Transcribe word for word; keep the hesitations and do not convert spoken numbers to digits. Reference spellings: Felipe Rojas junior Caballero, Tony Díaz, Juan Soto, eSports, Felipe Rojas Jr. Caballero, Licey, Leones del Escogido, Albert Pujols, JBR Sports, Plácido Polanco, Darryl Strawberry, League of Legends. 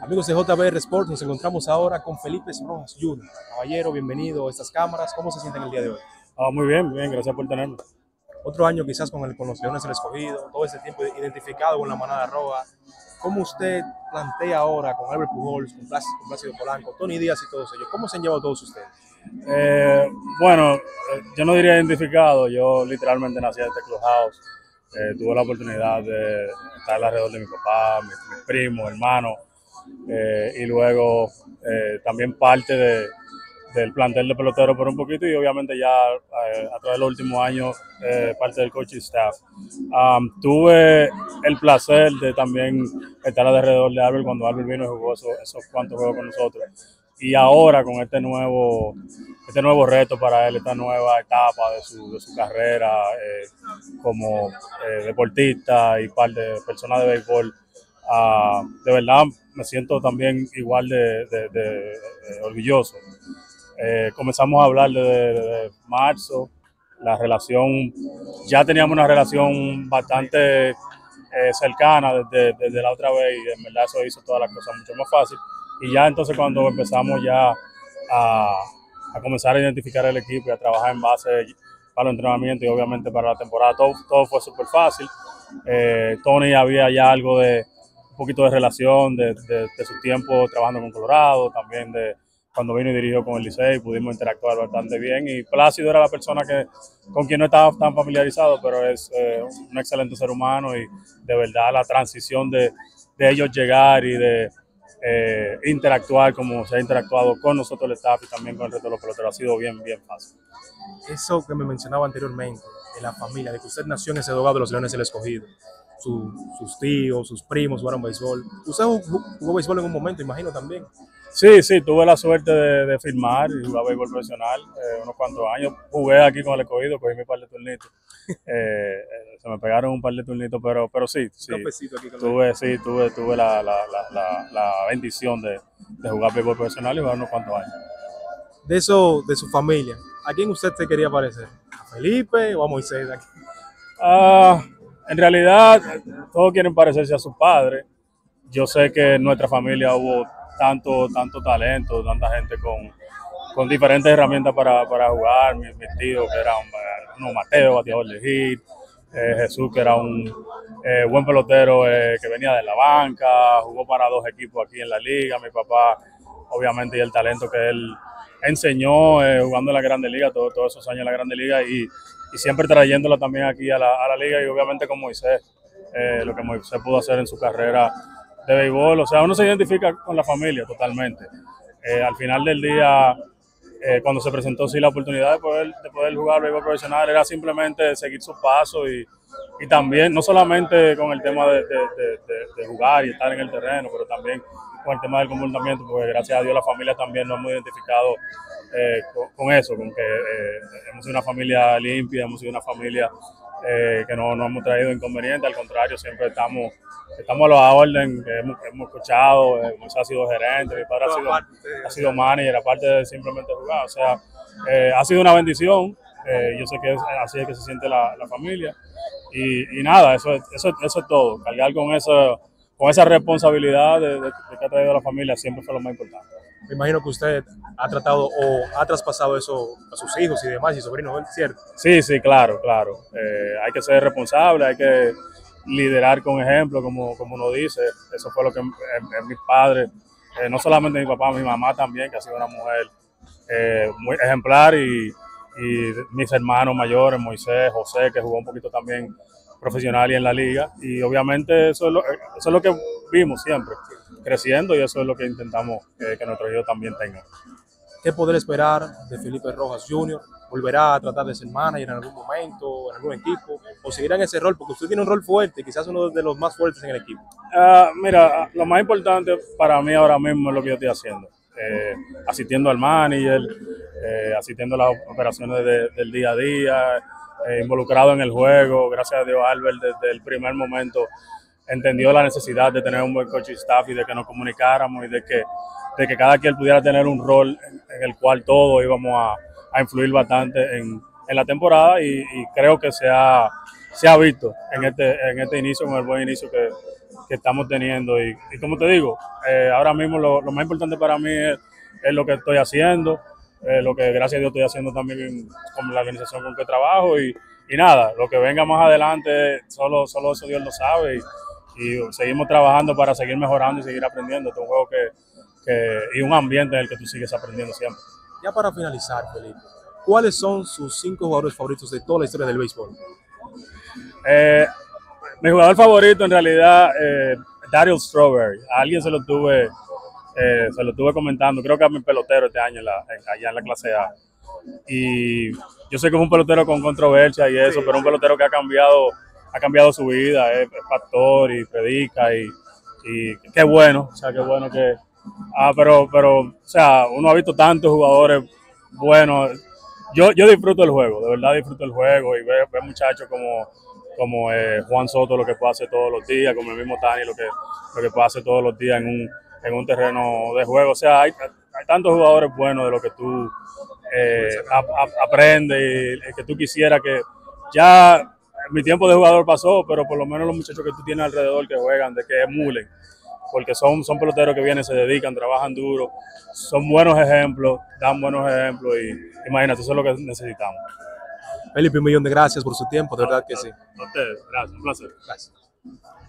Amigos de J B R Sports, nos encontramos ahora con Felipe Rojas junior Caballero, bienvenido a estas cámaras. ¿Cómo se sienten el día de hoy? Ah, muy bien, bien, gracias por tenernos. Otro año quizás con, el, con los Leones del Escogido, todo ese tiempo identificado con la manada roja. ¿Cómo usted plantea ahora con Albert Pujols, con Plácido, con Plácido Polanco, Tony Díaz y todos ellos? ¿Cómo se han llevado todos ustedes? Eh, bueno, yo no diría identificado, yo literalmente nací en este clubhouse. Eh, tuve la oportunidad de estar alrededor de mi papá, mis mi primos, hermanos, eh, y luego eh, también parte de, del plantel de pelotero por un poquito, y obviamente ya eh, a través de los últimos años eh, parte del coaching staff. Um, tuve el placer de también estar alrededor de Albert cuando Albert vino y jugó esos, esos cuantos juegos con nosotros. Y ahora con este nuevo, este nuevo reto para él, esta nueva etapa de su, de su carrera eh, como eh, deportista y par de persona de béisbol, uh, de verdad me siento también igual de, de, de, de orgulloso. Eh, comenzamos a hablar desde marzo, la relación, ya teníamos una relación bastante eh, cercana desde, desde la otra vez, y en verdad eso hizo todas las cosas mucho más fácil. Y ya entonces cuando empezamos ya a, a comenzar a identificar el equipo y a trabajar en base para los entrenamientos y obviamente para la temporada, todo, todo fue súper fácil. Eh, Tony había ya algo de un poquito de relación de, de, de su tiempo trabajando con Colorado, también de cuando vino y dirigió con el Licey, pudimos interactuar bastante bien. Y Plácido era la persona que, con quien no estaba tan familiarizado, pero es eh, un excelente ser humano, y de verdad la transición de, de ellos llegar y de... Eh, interactuar como se ha interactuado con nosotros el staff y también con el resto de los peloteros ha sido bien, bien fácil. Eso que me mencionaba anteriormente, de la familia, de que usted nació en ese dogado de los Leones del Escogido, Su, sus tíos, sus primos jugaron béisbol. ¿Usted jugó, jugó béisbol en un momento, imagino, también? Sí, sí, tuve la suerte de, de firmar y jugar béisbol profesional eh, unos cuantos años. Jugué aquí con el Escogido, cogí mi par de turnitos. Eh, se me pegaron un par de turnitos, pero, pero sí, sí, tuve, sí tuve, tuve la, la, la, la, la bendición de, de jugar béisbol profesional y jugar unos cuantos años. De eso, de su familia, ¿a quién usted se quería parecer? ¿A Felipe o a Moisés? Ah... En realidad, todos quieren parecerse a sus padres. Yo sé que en nuestra familia hubo tanto, tanto talento, tanta gente con, con diferentes herramientas para, para jugar. Mis, mis tíos, que eran uno Mateo, bateador de hit, eh, Jesús, que era un eh, buen pelotero eh, que venía de la banca, jugó para dos equipos aquí en la liga. Mi papá, obviamente, y el talento que él enseñó eh, jugando en la Grande Liga, todos todo esos años en la Grande Liga, y y siempre trayéndola también aquí a la, a la liga, y obviamente con Moisés, eh, lo que Moisés pudo hacer en su carrera de béisbol. O sea, uno se identifica con la familia totalmente. Eh, al final del día, eh, cuando se presentó sí la oportunidad de poder, de poder jugar béisbol profesional, era simplemente seguir sus pasos, y, y también, no solamente con el tema de, de, de, de, de jugar y estar en el terreno, pero también con el tema del comportamiento, porque gracias a Dios la familia también nos hemos identificado eh, con, con eso, con que eh, hemos sido una familia limpia, hemos sido una familia eh, que no, no hemos traído inconvenientes, al contrario, siempre estamos, estamos a la orden, hemos, hemos escuchado, eh, Moisés ha sido gerente, mi padre ha sido, ha sido manager, aparte de simplemente jugar. O sea, eh, ha sido una bendición, eh, yo sé que es, así es que se siente la, la familia, y, y nada, eso, eso, eso es todo, cargar con eso. Con esa responsabilidad de, de, de que ha traído a la familia siempre fue lo más importante. Me imagino que usted ha tratado o ha traspasado eso a sus hijos y demás y sobrinos, ¿cierto? Sí, sí, claro, claro. Eh, hay que ser responsable, hay que liderar con ejemplo, como, como uno dice. Eso fue lo que en, en, en mis padres, eh, no solamente mi papá, mi mamá también, que ha sido una mujer eh, muy ejemplar, y, y mis hermanos mayores, Moisés, José, que jugó un poquito también profesional y en la liga, y obviamente eso es lo, eso es lo que vimos siempre creciendo, y eso es lo que intentamos que, que nuestro hijo también tenga. ¿Qué poder esperar de Felipe Rojas junior? ¿Volverá a tratar de ser manager en algún momento, en algún equipo, o seguirá en ese rol? Porque usted tiene un rol fuerte, quizás uno de los más fuertes en el equipo. Uh, mira, lo más importante para mí ahora mismo es lo que yo estoy haciendo. Eh, asistiendo al manager, eh, asistiendo a las operaciones de, del día a día, Eh, involucrado en el juego. Gracias a Dios, Albert desde el primer momento entendió la necesidad de tener un buen coaching staff y de que nos comunicáramos y de que, de que cada quien pudiera tener un rol en el cual todos íbamos a, a influir bastante en, en la temporada, y, y creo que se ha, se ha visto en este, en este inicio, con el buen inicio que, que estamos teniendo. Y, y como te digo, eh, ahora mismo lo, lo más importante para mí es, es lo que estoy haciendo, eh, lo que gracias a Dios estoy haciendo también con la organización con que trabajo. Y, y nada, lo que venga más adelante, solo, solo eso Dios lo sabe. Y, y seguimos trabajando para seguir mejorando y seguir aprendiendo. Este es un juego que, que, y un ambiente en el que tú sigues aprendiendo siempre. Ya para finalizar, Felipe, ¿cuáles son sus cinco jugadores favoritos de toda la historia del béisbol? Eh, mi jugador favorito en realidad es eh, Darryl Strawberry. A alguien se lo tuve eh, se lo tuve comentando, creo que a mi pelotero este año en la, en, allá en la clase A. Y yo sé que es un pelotero con controversia y eso, sí, pero un pelotero que ha cambiado ha cambiado su vida, es, es pastor y predica y, y qué bueno, o sea, qué bueno que... Ah, pero, pero, o sea, uno ha visto tantos jugadores buenos. Yo, yo disfruto el juego, de verdad disfruto el juego y veo, veo muchachos como, como eh, Juan Soto, lo que puede hacer todos los días, como el mismo Tani, lo que, lo que puede hacer todos los días en un, en un terreno de juego. O sea, hay, hay tantos jugadores buenos de lo que tú eh, a, a, aprendes, que tú quisieras que ya... Mi tiempo de jugador pasó, pero por lo menos los muchachos que tú tienes alrededor que juegan, de que emulen, porque son, son peloteros que vienen, se dedican, trabajan duro, son buenos ejemplos, dan buenos ejemplos y imagínate, eso es lo que necesitamos. Felipe, un millón de gracias por su tiempo, de no, verdad que no, sí. A ustedes, gracias, un placer. Gracias.